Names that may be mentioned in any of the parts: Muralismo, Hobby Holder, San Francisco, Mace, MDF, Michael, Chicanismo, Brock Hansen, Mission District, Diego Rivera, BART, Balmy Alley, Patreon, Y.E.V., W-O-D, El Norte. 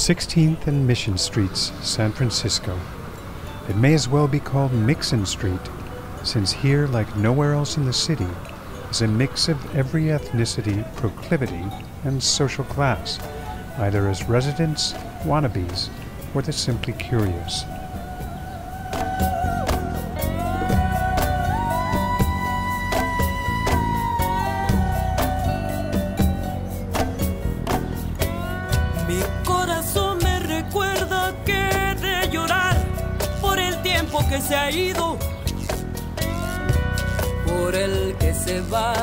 16th and Mission Streets, San Francisco. It may as well be called Mixin Street, since here, like nowhere else in the city, is a mix of every ethnicity, proclivity, and social class, either as residents, wannabes, or the simply curious. Se ha ido por el que se va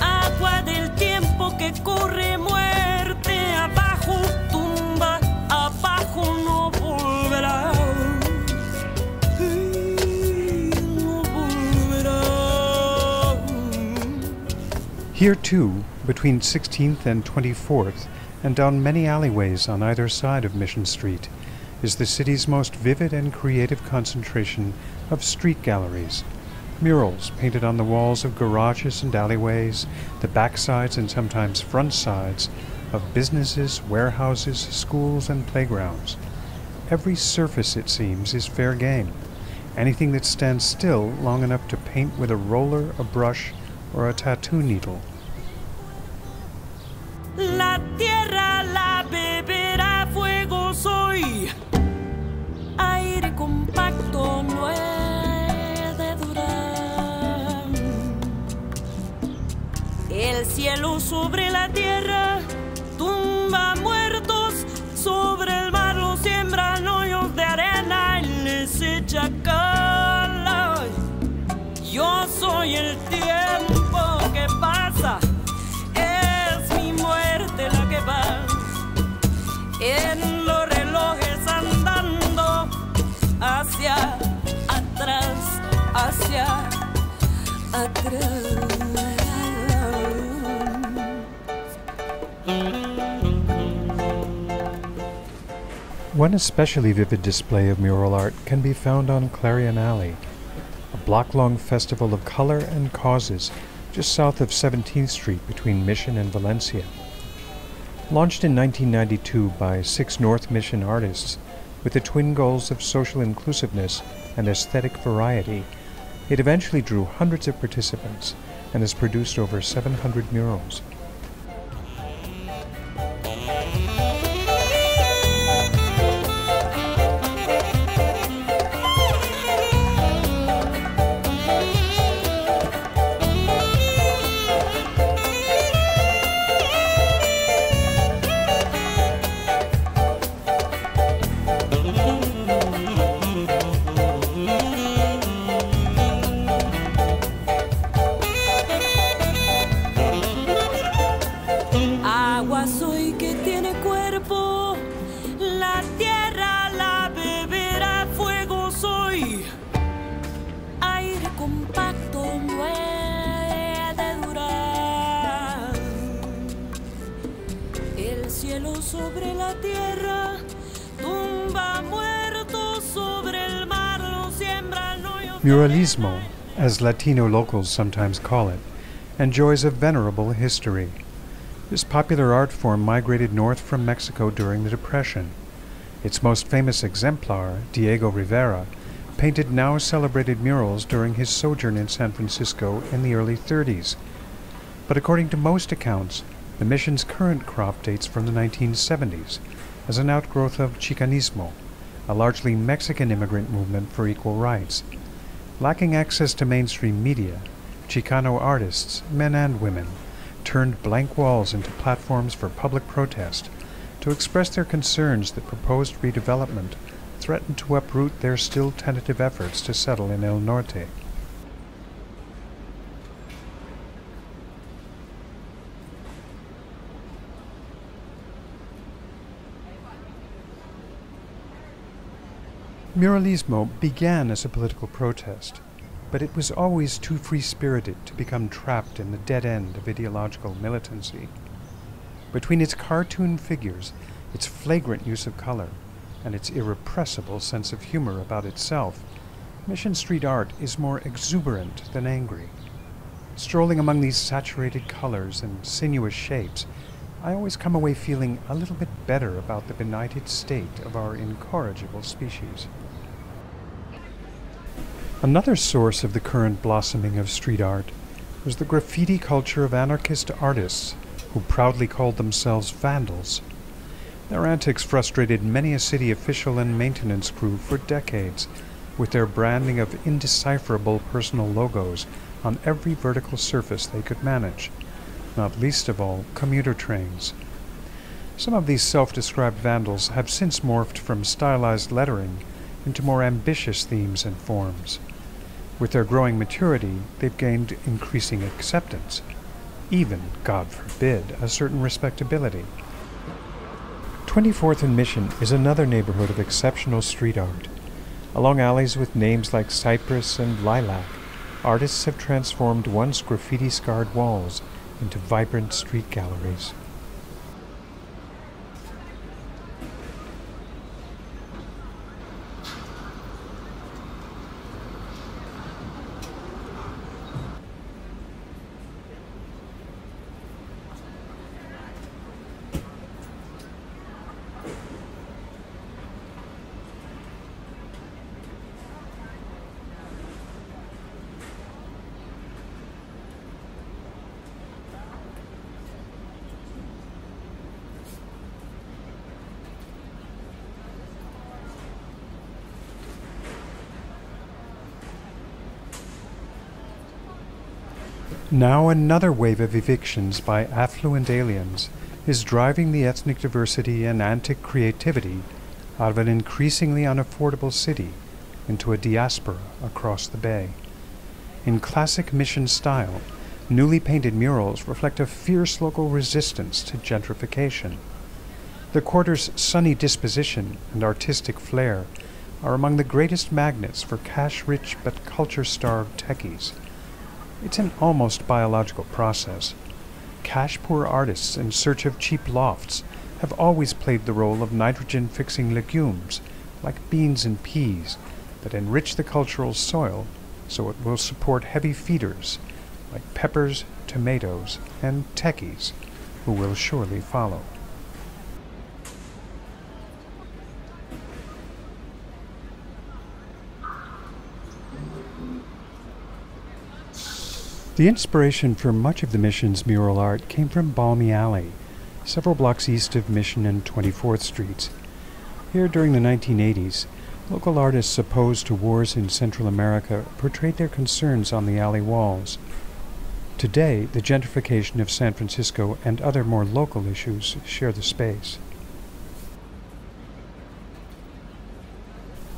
agua del tiempo que corre muerte abajo tumba abajo no volverá no volverá. Here too, between 16th and 24th and down many alleyways on either side of Mission Street, is the city's most vivid and creative concentration of street galleries. Murals painted on the walls of garages and alleyways, the backsides and sometimes front sides of businesses, warehouses, schools, and playgrounds. Every surface, it seems, is fair game. Anything that stands still long enough to paint with a roller, a brush, or a tattoo needle. La tierra la beberá fuego, soy aire compacto, no he de durar. El cielo sobre la tierra tumba muertos, sobre el mar los siembran hoyos de arena y les echa cal. Yo soy el tiempo que pasa. En los relojes andando hacia atrás, hacia atrás. One especially vivid display of mural art can be found on Clarion Alley, a block-long festival of color and causes just south of 17th Street between Mission and Valencia. Launched in 1992 by 6 North Mission artists with the twin goals of social inclusiveness and aesthetic variety, it eventually drew hundreds of participants and has produced over 700 murals. Muralismo, as Latino locals sometimes call it, enjoys a venerable history. This popular art form migrated north from Mexico during the Depression. Its most famous exemplar, Diego Rivera, painted now celebrated murals during his sojourn in San Francisco in the early 30s. But according to most accounts, the Mission's current crop dates from the 1970s as an outgrowth of Chicanismo, a largely Mexican immigrant movement for equal rights. Lacking access to mainstream media, Chicano artists, men and women, turned blank walls into platforms for public protest to express their concerns that proposed redevelopment threatened to uproot their still tentative efforts to settle in El Norte. Muralismo began as a political protest, but it was always too free-spirited to become trapped in the dead end of ideological militancy. Between its cartoon figures, its flagrant use of color, and its irrepressible sense of humor about itself, Mission Street art is more exuberant than angry. Strolling among these saturated colors and sinuous shapes, I always come away feeling a little bit better about the benighted state of our incorrigible species. Another source of the current blossoming of street art was the graffiti culture of anarchist artists who proudly called themselves vandals. Their antics frustrated many a city official and maintenance crew for decades, with their branding of indecipherable personal logos on every vertical surface they could manage, not least of all commuter trains. Some of these self-described vandals have since morphed from stylized lettering into more ambitious themes and forms. With their growing maturity, they've gained increasing acceptance, even, God forbid, a certain respectability. 24th and Mission is another neighborhood of exceptional street art. Along alleys with names like Cypress and Lilac, artists have transformed once graffiti-scarred walls into vibrant street galleries. Now another wave of evictions by affluent aliens is driving the ethnic diversity and antic creativity out of an increasingly unaffordable city into a diaspora across the bay. In classic Mission style, newly painted murals reflect a fierce local resistance to gentrification. The quarter's sunny disposition and artistic flair are among the greatest magnets for cash-rich but culture-starved techies. It's an almost biological process. Cash-poor artists in search of cheap lofts have always played the role of nitrogen-fixing legumes, like beans and peas, that enrich the cultural soil so it will support heavy feeders, like peppers, tomatoes, and techies, who will surely follow. The inspiration for much of the Mission's mural art came from Balmy Alley, several blocks east of Mission and 24th Streets. Here during the 1980s, local artists opposed to wars in Central America portrayed their concerns on the alley walls. Today, the gentrification of San Francisco and other more local issues share the space.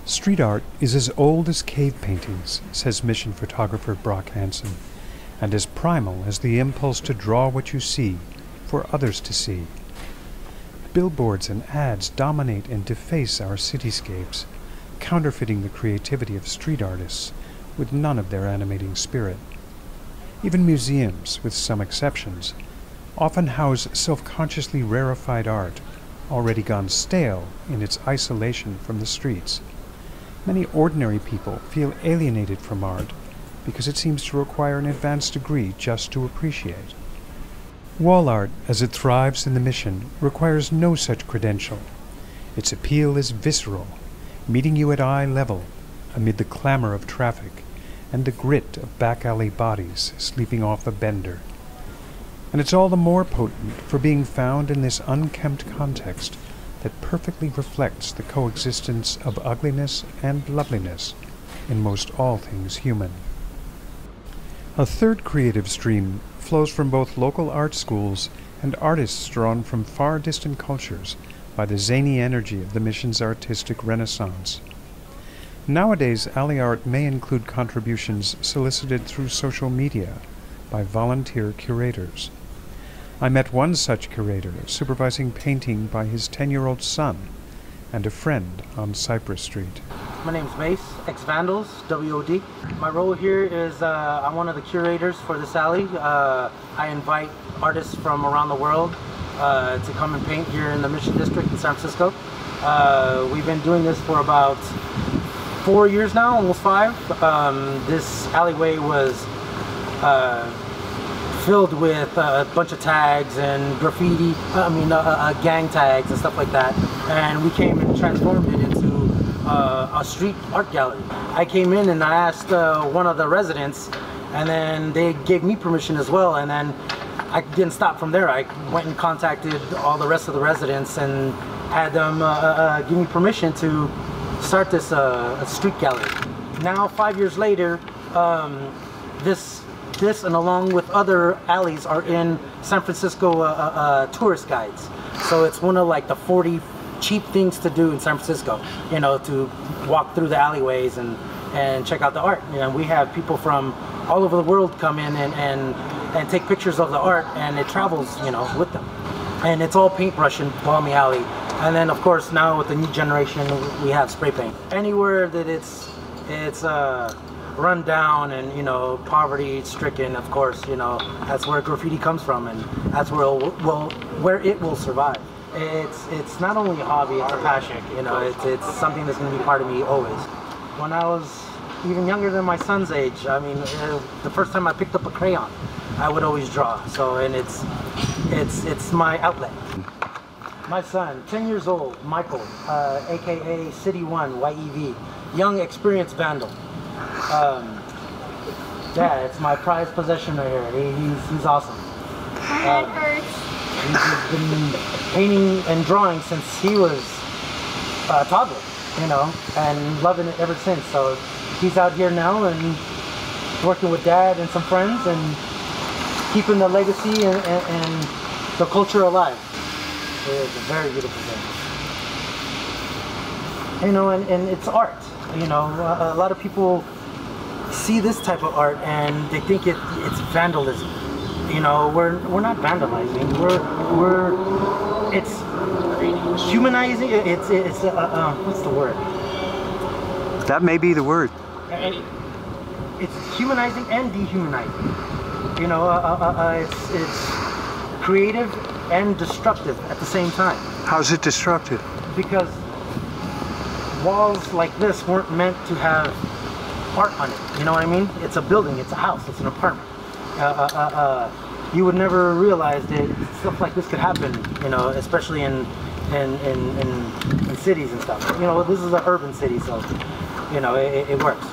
Street art is as old as cave paintings, says Mission photographer Brock Hansen, and as primal as the impulse to draw what you see for others to see. Billboards and ads dominate and deface our cityscapes, counterfeiting the creativity of street artists with none of their animating spirit. Even museums, with some exceptions, often house self-consciously rarefied art, already gone stale in its isolation from the streets. Many ordinary people feel alienated from art because it seems to require an advanced degree just to appreciate. Wall art, as it thrives in the Mission, requires no such credential. Its appeal is visceral, meeting you at eye level, amid the clamor of traffic and the grit of back-alley bodies sleeping off a bender. And it's all the more potent for being found in this unkempt context that perfectly reflects the coexistence of ugliness and loveliness in most all things human. A third creative stream flows from both local art schools and artists drawn from far distant cultures by the zany energy of the Mission's artistic renaissance. Nowadays, alley art may include contributions solicited through social media by volunteer curators. I met one such curator supervising painting by his 10-year-old son and a friend on Cypress Street. My name's Mace, ex-Vandals, W-O-D. My role here is I'm one of the curators for this alley. I invite artists from around the world to come and paint here in the Mission District in San Francisco. We've been doing this for about 4 years now, almost 5. This alleyway was filled with a bunch of tags and graffiti, gang tags and stuff like that. And we came and transformed it into a street art gallery. I came in and I asked one of the residents, and then they gave me permission as well. And then I didn't stop from there. I went and contacted all the rest of the residents and had them give me permission to start this street gallery. Now, 5 years later, this and along with other alleys are in San Francisco tourist guides. So it's one of like the 40 cheap things to do in San Francisco, you know, to walk through the alleyways and check out the art. You know, we have people from all over the world come in and take pictures of the art, and it travels, you know, with them. And it's all paintbrush in Balmy Alley. And then of course now with the new generation we have spray paint. Anywhere that it's run down and, you know, poverty stricken, of course, you know, that's where graffiti comes from, and that's where it will survive. It's not only a hobby, it's a passion, you know. It's something that's going to be part of me always. When I was even younger than my son's age, I mean, the first time I picked up a crayon, I would always draw. So, and it's my outlet. My son, 10 years old, Michael, aka City One, Y.E.V., young experienced vandal. Yeah, it's my prized possession right here. He's awesome. He's been painting and drawing since he was a toddler, you know, and loving it ever since. So he's out here now and working with Dad and some friends and keeping the legacy and the culture alive. It's a very beautiful thing. You know, and it's art. You know, a lot of people see this type of art and they think it's vandalism. You know, we're not vandalizing. It's humanizing. It's what's the word? That may be the word. It's humanizing and dehumanizing. You know, it's creative and destructive at the same time. How's it destructive? Because walls like this weren't meant to have art on it, you know what I mean? It's a building, it's a house, it's an apartment. You would never realize that stuff like this could happen, you know, especially in cities and stuff. You know, this is an urban city, so, you know, it works.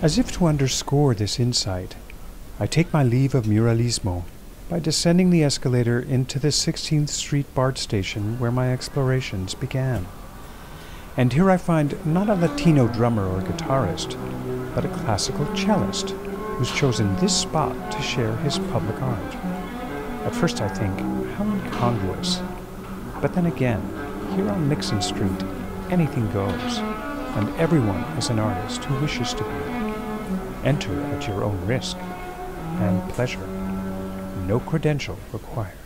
As if to underscore this insight, I take my leave of Muralismo by descending the escalator into the 16th Street BART station where my explorations began. And here I find not a Latino drummer or guitarist, but a classical cellist who's chosen this spot to share his public art. At first I think, how incongruous. But then again, here on Nixon Street, anything goes, and everyone is an artist who wishes to be. Enter at your own risk and pleasure. No credential required.